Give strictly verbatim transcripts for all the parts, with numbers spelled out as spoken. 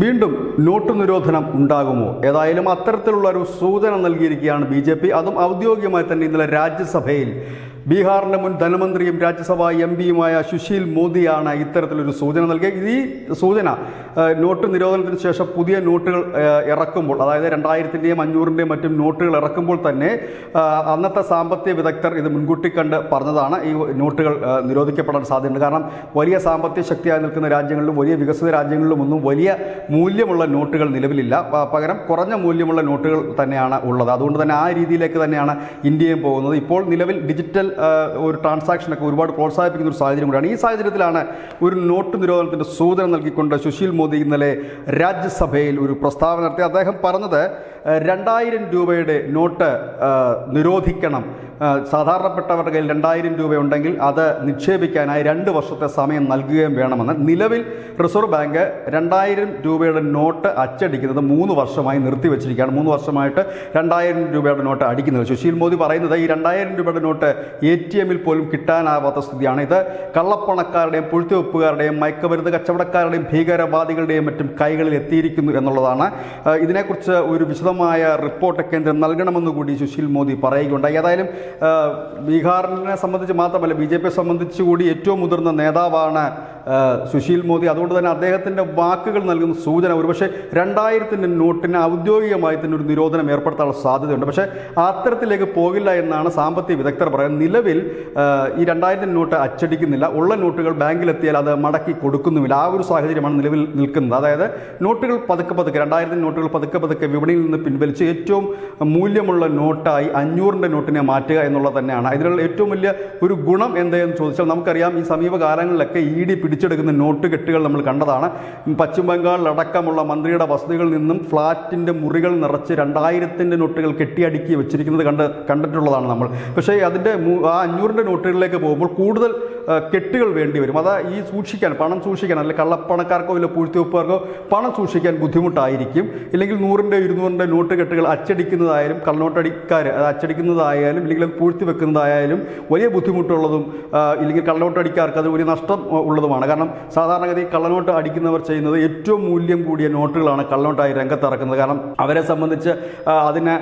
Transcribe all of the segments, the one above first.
വീണ്ടും നോട്ട് നിരോധനം ഉണ്ടാകുമോ? ഏതായാലും അത്തരത്തിലുള്ള ഒരു സൂചന നൽകിയിരിക്കുകയാണ് ബി ജെ പി. അതും ഔദ്യോഗികമായി തന്നെ ഇന്നലെ രാജ്യസഭയിൽ ബീഹാറിൻ്റെ മുൻ ധനമന്ത്രിയും രാജ്യസഭാ എം പിയുമായ സുശീൽ മോദിയാണ് ഇത്തരത്തിലൊരു സൂചന നൽകിയത്. ഈ സൂചന നോട്ട് നിരോധനത്തിന് ശേഷം പുതിയ നോട്ടുകൾ ഇറക്കുമ്പോൾ, അതായത് രണ്ടായിരത്തിൻ്റെയും അഞ്ഞൂറിൻ്റെയും മറ്റും നോട്ടുകൾ ഇറക്കുമ്പോൾ തന്നെ അന്നത്തെ സാമ്പത്തിക വിദഗ്ധർ ഇത് മുൻകൂട്ടി കണ്ട് പറഞ്ഞതാണ് ഈ നോട്ടുകൾ നിരോധിക്കപ്പെടാൻ സാധ്യതയുണ്ട്. കാരണം വലിയ സാമ്പത്തിക ശക്തിയായി നിൽക്കുന്ന രാജ്യങ്ങളിലും വലിയ വികസിത രാജ്യങ്ങളിലും ഒന്നും വലിയ മൂല്യമുള്ള നോട്ടുകൾ നിലവിലില്ല. പകരം കുറഞ്ഞ മൂല്യമുള്ള നോട്ടുകൾ തന്നെയാണ് ഉള്ളത്. അതുകൊണ്ട് തന്നെ ആ രീതിയിലേക്ക് തന്നെയാണ് ഇന്ത്യയും പോകുന്നത്. ഇപ്പോൾ നിലവിൽ ഡിജിറ്റൽ ഒരു ട്രാൻസാക്ഷനൊക്കെ ഒരുപാട് പ്രോത്സാഹിപ്പിക്കുന്ന ഒരു സാഹചര്യം കൂടിയാണ്. ഈ സാഹചര്യത്തിലാണ് ഒരു നോട്ട് നിരോധനത്തിൻ്റെ സൂചന നൽകിക്കൊണ്ട് സുശീൽ മോദി ഇന്നലെ രാജ്യസഭയിൽ ഒരു പ്രസ്താവന നടത്തി. അദ്ദേഹം പറഞ്ഞത് രണ്ടായിരം രൂപയുടെ നോട്ട് നിരോധിക്കണം, സാധാരണപ്പെട്ടവരുടെ കയ്യിൽ രണ്ടായിരം രൂപയുണ്ടെങ്കിൽ അത് നിക്ഷേപിക്കാനായി രണ്ട് വർഷത്തെ സമയം നൽകുകയും വേണമെന്ന്. നിലവിൽ റിസർവ് ബാങ്ക് രണ്ടായിരം രൂപയുടെ നോട്ട് അച്ചടിക്കുന്നത് മൂന്ന് വർഷമായി നിർത്തിവെച്ചിരിക്കുകയാണ്. മൂന്ന് വർഷമായിട്ട് രണ്ടായിരം രൂപയുടെ നോട്ട് അടിക്കുന്നത്. സുശീൽ മോദി പറയുന്നത് ഈ രണ്ടായിരം രൂപയുടെ നോട്ട് എ ടി എമ്മിൽ പോലും കിട്ടാനാവാത്ത സ്ഥിതിയാണ്. ഇത് കള്ളപ്പണക്കാരുടെയും പുഴുത്തിവെപ്പുകാരുടെയും മയക്കുമരുന്ന് കച്ചവടക്കാരുടെയും ഭീകരവാദികളുടെയും മറ്റും കൈകളിൽ എത്തിയിരിക്കുന്നു എന്നുള്ളതാണ്. ഇതിനെക്കുറിച്ച് ഒരു വിശദമായ റിപ്പോർട്ട് കേന്ദ്രം നൽകണമെന്ന് കൂടി സുശീൽ മോദി പറയുകയുണ്ടായി. ഏതായാലും ബീഹാറിനെ സംബന്ധിച്ച് മാത്രമല്ല, ബി ജെ പിയെ സംബന്ധിച്ച് കൂടി ഏറ്റവും മുതിർന്ന നേതാവാണ് സുശീൽ മോദി. അതുകൊണ്ട് തന്നെ അദ്ദേഹത്തിൻ്റെ വാക്കുകൾ നൽകുന്ന സൂചന ഒരുപക്ഷെ രണ്ടായിരത്തിൻ്റെ നോട്ടിന് ഔദ്യോഗികമായി തന്നെ ഒരു നിരോധനം ഏർപ്പെടുത്താനുള്ള സാധ്യതയുണ്ട്. പക്ഷേ അത്തരത്തിലേക്ക് പോകില്ല എന്നാണ് സാമ്പത്തിക വിദഗ്ധർ പറയുന്നത്. നിലവിൽ ഈ രണ്ടായിരത്തിൻ്റെ നോട്ട് അച്ചടിക്കുന്നില്ല. ഉള്ള നോട്ടുകൾ ബാങ്കിലെത്തിയാൽ അത് മടക്കി കൊടുക്കുന്നുമില്ല. ആ ഒരു സാഹചര്യമാണ് നിലവിൽ നിൽക്കുന്നത്. അതായത് നോട്ടുകൾ പതുക്കെ പതുക്കെ രണ്ടായിരത്തിൻ്റെ നോട്ടുകൾ പതുക്കെ പതുക്കെ വിപണിയിൽ നിന്ന് പിൻവലിച്ച് ഏറ്റവും മൂല്യമുള്ള നോട്ടായി അഞ്ഞൂറിൻ്റെ നോട്ടിനെ മാറ്റുക എന്നുള്ളത് തന്നെയാണ്. ഇതിനുള്ള ഏറ്റവും വലിയ ഒരു ഗുണം എന്തെന്ന് ചോദിച്ചാൽ നമുക്കറിയാം, ഈ സമീപകാലങ്ങളിലൊക്കെ ഇ ഡി പിടിച്ചെടുക്കുന്ന നോട്ട് കെട്ടുകൾ നമ്മൾ കണ്ടതാണ്. പശ്ചിമ ബംഗാളിലടക്കമുള്ള മന്ത്രിയുടെ വസതികളിൽ നിന്നും ഫ്ളാറ്റിൻ്റെ മുറികൾ നിറച്ച് രണ്ടായിരത്തിൻ്റെ നോട്ടുകൾ കെട്ടിയടുക്കി വെച്ചിരിക്കുന്നത് കണ്ട് കണ്ടിട്ടുള്ളതാണ് നമ്മൾ. പക്ഷേ അതിൻ്റെ ആ അഞ്ഞൂറിൻ്റെ നോട്ടുകളിലേക്ക് പോകുമ്പോൾ കൂടുതൽ കെട്ടുകൾ വേണ്ടി വരും. അത് ഈ സൂക്ഷിക്കാൻ, പണം സൂക്ഷിക്കാൻ, അല്ലെങ്കിൽ കള്ളപ്പണക്കാർക്കോ ഇല്ല പൂഴ്ത്തിവെപ്പുകാർക്കോ പണം സൂക്ഷിക്കാൻ ബുദ്ധിമുട്ടായിരിക്കും. ഇല്ലെങ്കിൽ നൂറിൻ്റെ ഇരുന്നൂറിൻ്റെ നോട്ട് കെട്ടുകൾ അച്ചടിക്കുന്നതായാലും കള്ളനോട്ടടിക്കാർ അച്ചടിക്കുന്നതായാലും ഇല്ലെങ്കിൽ അത് പൂഴ്ത്തി വെക്കുന്നതായാലും വലിയ ബുദ്ധിമുട്ടുള്ളതും ഇല്ലെങ്കിൽ കള്ളനോട്ടടിക്കാർക്ക് അത് വലിയ നഷ്ടം ഉള്ളതുമാണ്. കാരണം സാധാരണഗതി കള്ളനോട്ട് അടിക്കുന്നവർ ചെയ്യുന്നത് ഏറ്റവും മൂല്യം കൂടിയ നോട്ടുകളാണ് കള്ളനോട്ടായി രംഗത്തിറക്കുന്നത്. കാരണം അവരെ സംബന്ധിച്ച് അതിനെ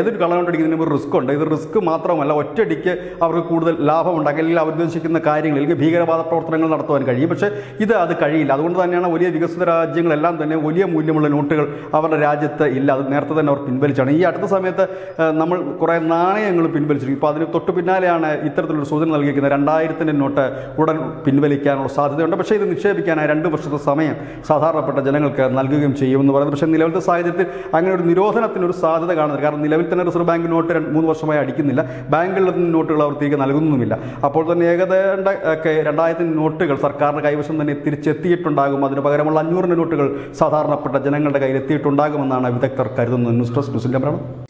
ഏതൊരു കള്ളനോട്ട് അടിക്കുന്നതിനും ഒരു റിസ്ക് ഉണ്ട്. ഇത് റിസ്ക് മാത്രമല്ല, ഒറ്റയടിക്ക് അവർക്ക് കൂടുതൽ ലാഭം ഉണ്ടാക്കുക, അല്ലെങ്കിൽ അവർ ഉദ്ദേശിക്കുന്ന കാര്യങ്ങളിൽ ഭീകരവാദ പ്രവർത്തനങ്ങൾ നടത്തുവാൻ കഴിയും. പക്ഷേ ഇത് അത് കഴിയില്ല. അതുകൊണ്ട് തന്നെയാണ് വലിയ വികസിത രാജ്യങ്ങളെല്ലാം തന്നെ വലിയ മൂല്യമുള്ള നോട്ടുകൾ അവരുടെ രാജ്യത്ത് ഇല്ല. അത് നേരത്തെ തന്നെ അവർ പിൻവലിച്ചാണ്. ഈ അടുത്ത സമയത്ത് നമ്മൾ കുറേ നാണയങ്ങൾ പിൻവലിച്ചിരിക്കും. ഇപ്പോൾ അതിന് തൊട്ട് പിന്നാലെയാണ് ഇത്തരത്തിലൊരു സൂചന നൽകിയിരിക്കുന്നത്. രണ്ടായിരത്തിൻ്റെ നോട്ട് ഉടൻ പിൻവലിക്കാനുള്ള സാധ്യതയുണ്ട്. പക്ഷേ ഇത് നിക്ഷേപിക്കാനായി രണ്ട് വർഷത്തെ സമയം സാധാരണപ്പെട്ട ജനങ്ങൾക്ക് നൽകുകയും ചെയ്യുമെന്ന് പറയുന്നത്. പക്ഷേ നിലവിലത്തെ സാഹചര്യത്തിൽ അങ്ങനെ ഒരു നിരോധനത്തിനൊരു സാധ്യത കാണുന്നില്ല. കാരണം നിലവിൽ തന്നെ റിസർവ് ബാങ്ക് നോട്ട് രണ്ട് മൂന്ന് വർഷമായി അടിക്കുന്നില്ല. ബാങ്കുകളിൽ നിന്ന് നോട്ടുകൾ അവർ തിരികെ നൽകുന്നുമില്ല. അപ്പോൾ തന്നെ ഏകദേശം രണ്ടായിരത്തിന് നോട്ടുകൾ സർക്കാരിൻ്റെ കൈവശം തന്നെ തിരിച്ചെത്തിയിട്ടുണ്ടാകും. അതിന് പകരമുള്ള അഞ്ഞൂറിൻ്റെ നോട്ടുകൾ സാധാരണപ്പെട്ട ജനങ്ങളുടെ കയ്യിൽ എത്തിയിട്ടുണ്ടാകുമെന്നാണ് വിദഗ്ധർ കരുതുന്നത്. News desk.